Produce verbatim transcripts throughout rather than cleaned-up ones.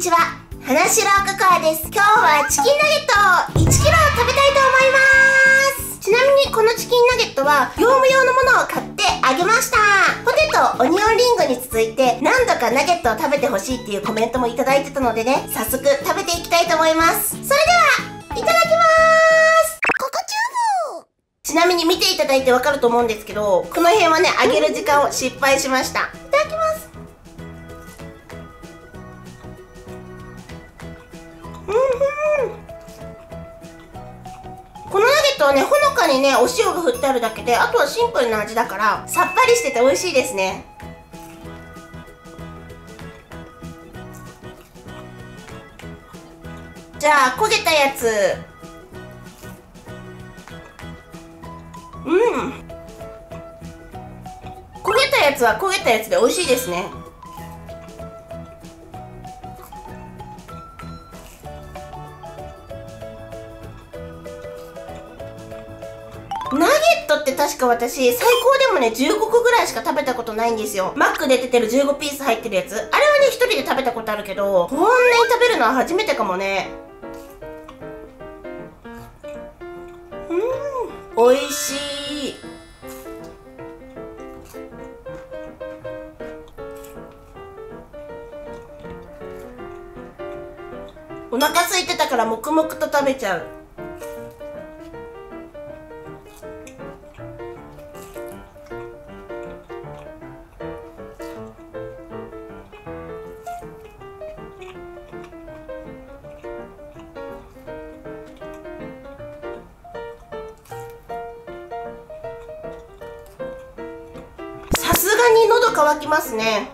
にちは、はなしろココアです。今日はチキンナゲットいちキロを食べたいと思います。ちなみにこのチキンナゲットは業務用のものを買ってあげました。ポテト、オニオンリンゴに続いて何度かナゲットを食べてほしいっていうコメントもいただいてたのでね、早速食べていきたいと思います。それではいただきます。ココチューブ。ちなみに見ていただいてわかると思うんですけど、この辺はね、揚げる時間を失敗しました。いただきます。このナゲットはね、ほのかにねお塩が振ってあるだけで、あとはシンプルな味だからさっぱりしてて美味しいですね。じゃあ焦げたやつ、うん、焦げたやつは焦げたやつで美味しいですね。ナゲットって確か私、最高でもね、じゅうごこぐらいしか食べたことないんですよ。マックで出てるじゅうごピース入ってるやつ。あれはね、一人で食べたことあるけど、こんなに食べるのは初めてかもね。うーん、美味しい。お腹空いてたから黙々と食べちゃう。さすがに喉乾きますね。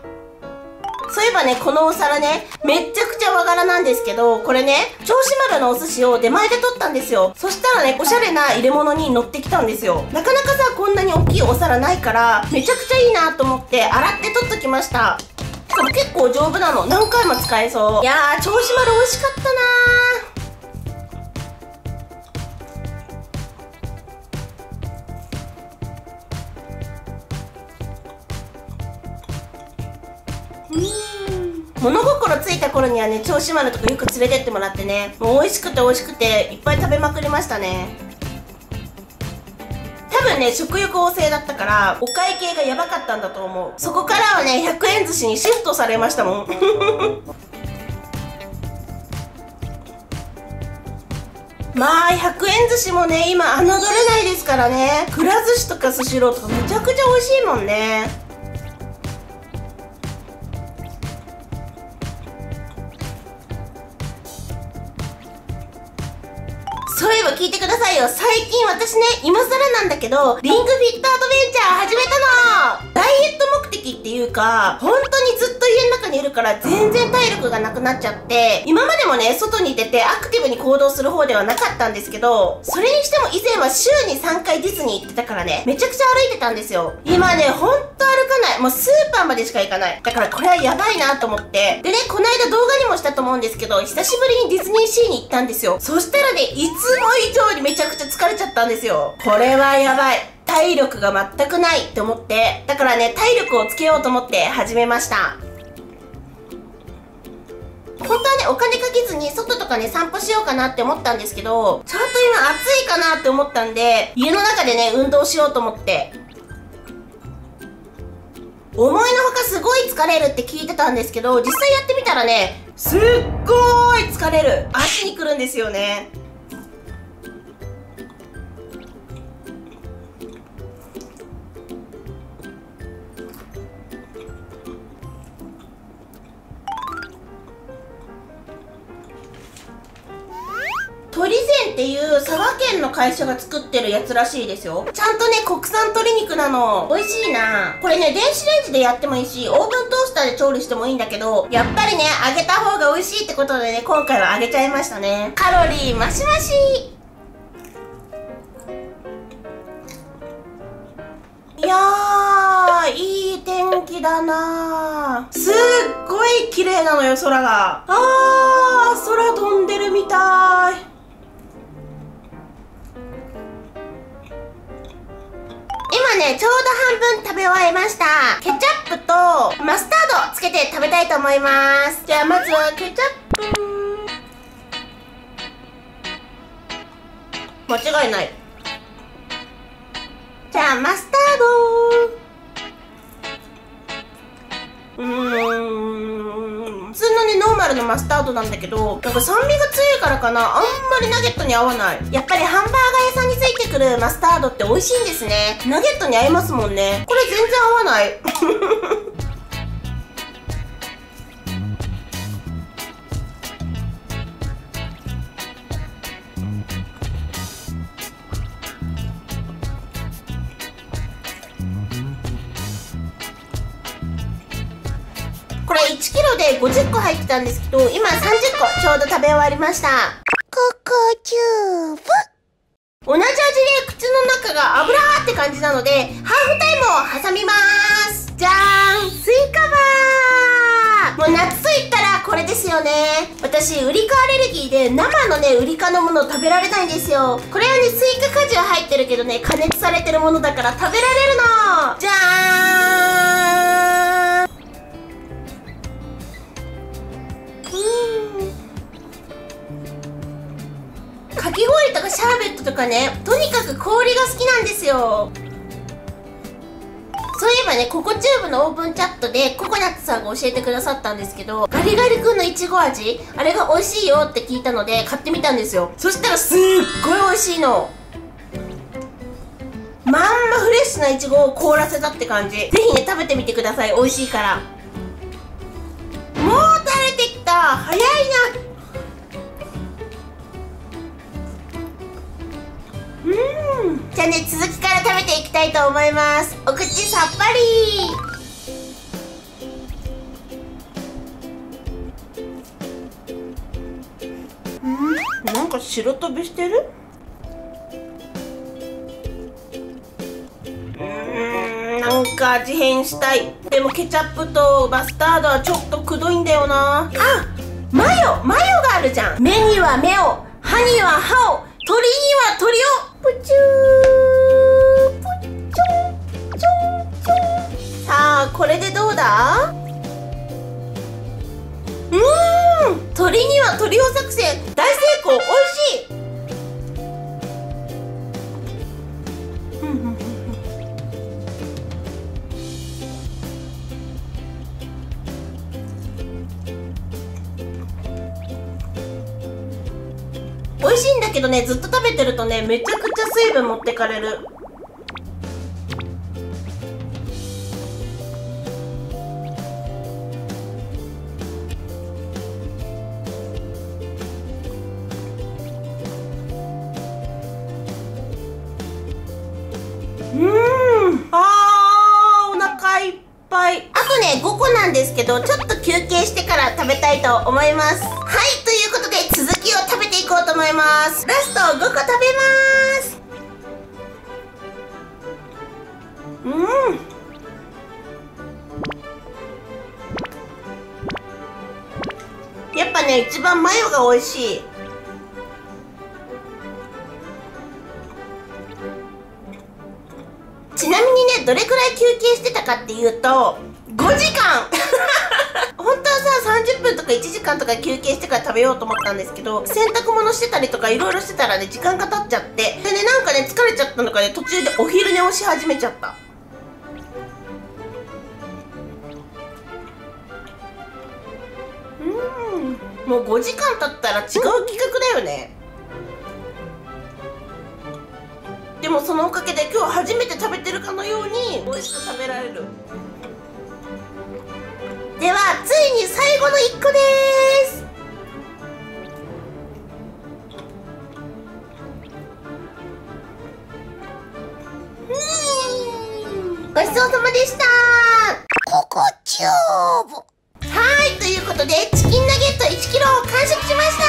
そういえばね、このお皿ね、めっちゃくちゃ和柄なんですけど、これね、銚子丸のお寿司を出前で取ったんですよ。そしたらね、おしゃれな入れ物に乗ってきたんですよ。なかなかさ、こんなに大きいお皿ないからめちゃくちゃいいなと思って洗って取っときました。しかも結構丈夫なの、何回も使えそう。いやー、銚子丸美味しかったなー。物心ついた頃にはね、銚子丸とかよく連れてってもらってね、もう美味しくて美味しくていっぱい食べまくりましたね。多分ね、食欲旺盛だったからお会計がやばかったんだと思う。そこからはね、ひゃくえん寿司にシフトされましたもん。まあひゃくえん寿司もね、今侮れないですからね。くら寿司とかスシローとかめちゃくちゃ美味しいもんね。そういえば聞いてくださいよ。最近私ね、今更なんだけど、リングフィットアドベンチャー始めたの。ダイエット目的っていうか、本当にずっと家の中にいるから全然体力がなくなっちゃって、今までもね、外に出てアクティブに行動する方ではなかったんですけど、それにしても以前は週にさんかいディズニー行ってたからね、めちゃくちゃ歩いてたんですよ。今ね、ほんと歩かない。もうスーパーまでしか行かない。だからこれはやばいなと思って。でね、この間動画にもしたと思うんですけど、久しぶりにディズニーシーに行ったんですよ。そしたらね、いついつも以上にめちゃくちゃ疲れちゃったんですよ。これはやばい。体力が全くないって思って、だからね、体力をつけようと思って始めました。本当はね、お金かけずに外とかね、散歩しようかなって思ったんですけど、ちょっと今暑いかなって思ったんで、家の中でね、運動しようと思って。思いのほかすごい疲れるって聞いてたんですけど、実際やってみたらね、すっごい疲れる。足にくるんですよね。鳥膳っていう佐賀県の会社が作ってるやつらしいですよ。ちゃんとね、国産鶏肉なの。美味しいな。これね、電子レンジでやってもいいし、オーブントースターで調理してもいいんだけど、やっぱりね、揚げた方が美味しいってことでね、今回は揚げちゃいましたね。カロリーマシマシ。いやー、いい天気だな。すっごい綺麗なのよ、空が。あー、空飛んでるみたい。今ね、でちょうど半分食べ終えました。ケチャップとマスタードつけて食べたいと思います。じゃあまずはケチャップ。間違いない。じゃあマスタードーうーん普通のねノーマルのマスタードなんだけど、なんか酸味が強いからかな、あんまりナゲットに合わない。やっぱりハンバーガー屋さんについてくるマスタードって美味しいんですね。ナゲットに合いますもんね。これ全然合わないこれいちキロでごじゅっこ入ってたんですけど、今さんじゅっこちょうど食べ終わりました。ここチューブ同じ味で口の中が油って感じなので、ハーフタイムを挟みまーす。じゃーん、スイカバー。もう夏といったらこれですよね。私、ウリカアレルギーで生のね、ウリカのものを食べられないんですよ。これはね、スイカ果汁入ってるけどね、加熱されてるものだから食べられるの。じゃーん、かき氷とかシャーベットとかね、とにかく氷が好きなんですよ。そういえばね、ココチューブのオープンチャットでココナッツさんが教えてくださったんですけど、ガリガリ君のいちご味あれが美味しいよって聞いたので買ってみたんですよ。そしたらすっごい美味しいの。まんまフレッシュないちごを凍らせたって感じ。ぜひね食べてみてください。美味しいから。もう垂れてきた、早いな。うん、じゃあね続きから食べていきたいと思います。お口さっぱり。んなんか白飛びしてる。うんなんか味変したい。でもケチャップとマスタードはちょっとくどいんだよなあ。マヨマヨがあるじゃん。目には目を、歯には歯を、鳥には鳥を。プチュープチョンチョンチョン。さあこれでどうだ。うーん鳥には鳥を作戦大成功。おいしい。美味しいんだけどね、ずっと食べてるとねめちゃくちゃ水分持ってかれる。うんあーお腹いっぱい。あとねごこなんですけど、ちょっと休憩してから食べたいと思います。はいということで続きを食べていこうと思います。ラストごこ食べます。うんやっぱね一番マヨが美味しい。ちなみにねどれくらい休憩してたかっていうとごじかん本当はささんじゅっぷんとかいちじかんとか休憩してから食べようと思ったんですけど、洗濯物してたりとかいろいろしてたらね時間が経っちゃって、でねなんかね疲れちゃったのかね途中でお昼寝をし始めちゃった。うんもうごじかん経ったら違う企画だよね。でもそのおかげで今日初めて食べてるかのように美味しく食べられる。ではついに最後のいっこでーす。うんごちそうさまでしたー。ココチューブ。はいということでチキンナゲットいちキロを完食しました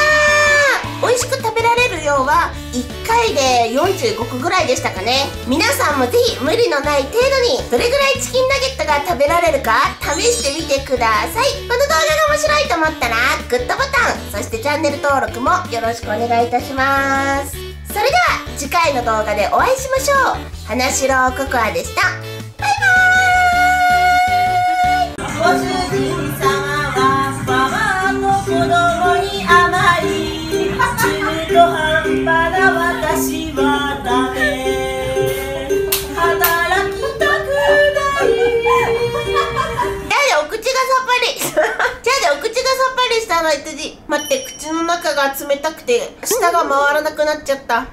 ー。美味しく食べられる量はいっかいでよんじゅうごこぐらいでしたかね。皆さんもぜひ無理のない程度にどれぐらいチキンナゲットが食べられるか試してみてください。この動画が面白いと思ったらグッドボタン、そしてチャンネル登録もよろしくお願いいたします。それでは次回の動画でお会いしましょう。花城ココアでした。バイバーイ。ご主人様はママの子供に甘い、中途半端な私はダメ、働きたくないやでお口がさっぱりお口がさっぱりしたの。待って、口の中が冷たくて舌が回らなくなっちゃった。